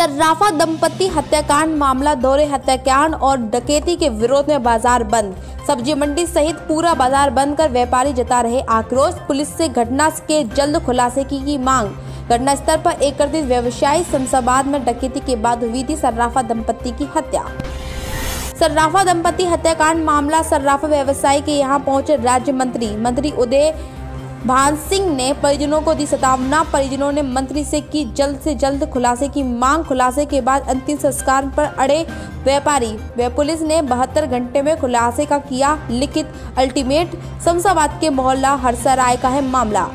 सर्राफा दंपत्ति हत्याकांड मामला, दोहरे हत्याकांड और डकैती के विरोध में बाजार बंद, सब्जी मंडी सहित पूरा बाजार बंद कर व्यापारी जता रहे आक्रोश। पुलिस से घटना के जल्द खुलासे की मांग। घटनास्थल पर एकत्रित व्यवसायी। शमशाबाद में डकैती के बाद हुई थी सर्राफा दंपत्ति की हत्या। सर्राफा दंपत्ति हत्याकांड मामला, सर्राफा व्यवसायी के यहां पहुंचे राज्य मंत्री उदय भान सिंह ने परिजनों को दी सतावना। परिजनों ने मंत्री से की जल्द से जल्द खुलासे की मांग। खुलासे के बाद अंतिम संस्कार पर अड़े व्यापारी व पुलिस ने 72 घंटे में खुलासे का किया लिखित अल्टीमेट। शमशाबाद के मोहल्ला हरसराय का है मामला।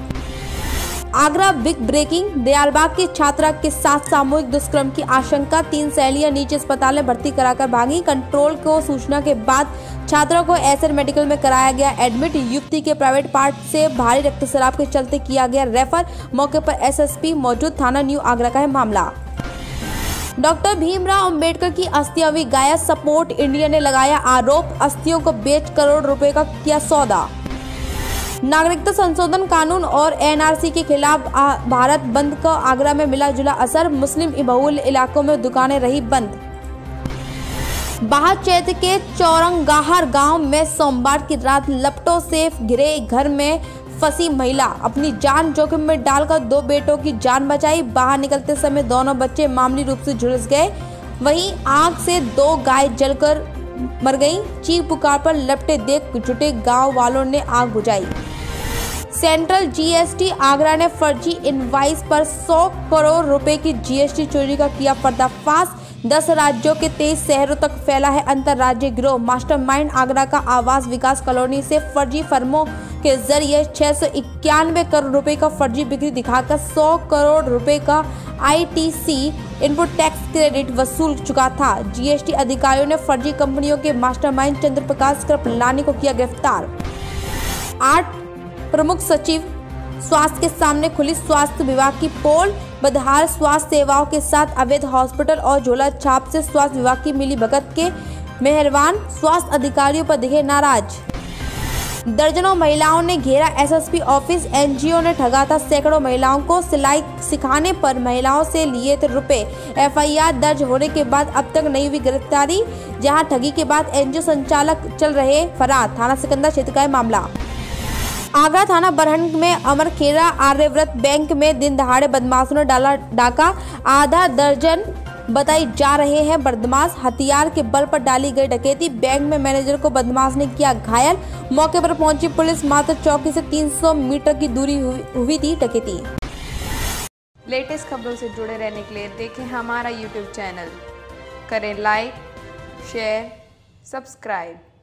आगरा बिग ब्रेकिंग, दयालबाग की छात्रा के साथ सामूहिक दुष्कर्म की आशंका। 3 सहेलियां निजी अस्पताल में भर्ती कराकर भागी। कंट्रोल को सूचना के बाद छात्रा को एसएन मेडिकल में कराया गया एडमिट। युवती के प्राइवेट पार्ट से भारी रक्तस्राव के चलते किया गया रेफर। मौके पर एसएसपी मौजूद। थाना न्यू आगरा का है मामला। डॉक्टर भीमराव आंबेडकर की अस्थियां भी गायब। सपोर्ट इंडिया ने लगाया आरोप, अस्थियों को बेच करोड़ रुपए का किया सौदा। नागरिकता संशोधन कानून और एनआरसी के खिलाफ भारत बंद का आगरा में मिला जुला असर। मुस्लिम बहुल इलाकों में दुकानें रही बंद। बाहर क्षेत्र के चौरंगाहार गांव में सोमवार की रात लपटों से घिरे घर में फंसी महिला, अपनी जान जोखिम में डालकर 2 बेटों की जान बचाई। बाहर निकलते समय दोनों बच्चे मामूली रूप से झुलस गए। वहीं आग से 2 गाय जलकर मर गई। चीख पुकार पर लपटे देख जुटे गांव वालों ने आग बुझाई। सेंट्रल जीएसटी आगरा ने फर्जी इनवॉइस पर 100 करोड़ रुपए की जीएसटी चोरी का किया पर्दाफाश। 10 राज्यों के 23 शहरों तक फैला है अंतर्राज्यीय गिरोह। मास्टरमाइंड आगरा का आवास विकास कॉलोनी से फर्जी फर्मों के जरिए 691 करोड़ रुपए का फर्जी बिक्री दिखाकर 100 करोड़ रुपए का आईटीसी इनपुट टैक्स क्रेडिट वसूल चुका था। जीएसटी अधिकारियों ने फर्जी कंपनियों के मास्टरमाइंड चंद्रप्रकाश कृपलानी को किया गिरफ्तार। 8 प्रमुख सचिव स्वास्थ्य के सामने खुली स्वास्थ्य विभाग की पोल। बदहाल स्वास्थ्य सेवाओं के साथ अवैध हॉस्पिटल और झोला छाप से स्वास्थ्य विभाग की मिली भगत के मेहरबान। स्वास्थ्य अधिकारियों पर दिखे नाराज। दर्जनों महिलाओं ने घेरा एसएसपी ऑफिस। एनजीओ ने ठगा था सैकड़ों महिलाओं को, सिलाई सिखाने पर महिलाओं से लिए थे रुपए। एफआईआर दर्ज होने के बाद अब तक नहीं हुई गिरफ्तारी। जहां ठगी के बाद एनजीओ संचालक चल रहे फरार। थाना सिकंदरा क्षेत्र का मामला। आगरा थाना बरहन में अमरखेड़ा आर्यव्रत बैंक में दिन दहाड़े बदमाशों ने डाला डाका। आधा दर्जन बताई जा रहे हैं बदमाश। हथियार के बल पर डाली गई डकैती। बैंक में मैनेजर को बदमाश ने किया घायल। मौके पर पहुंची पुलिस। मात्र चौकी से 300 मीटर की दूरी हुई थी डकैती। लेटेस्ट खबरों से जुड़े रहने के लिए देखें हमारा YouTube चैनल। करें लाइक, शेयर, सब्सक्राइब।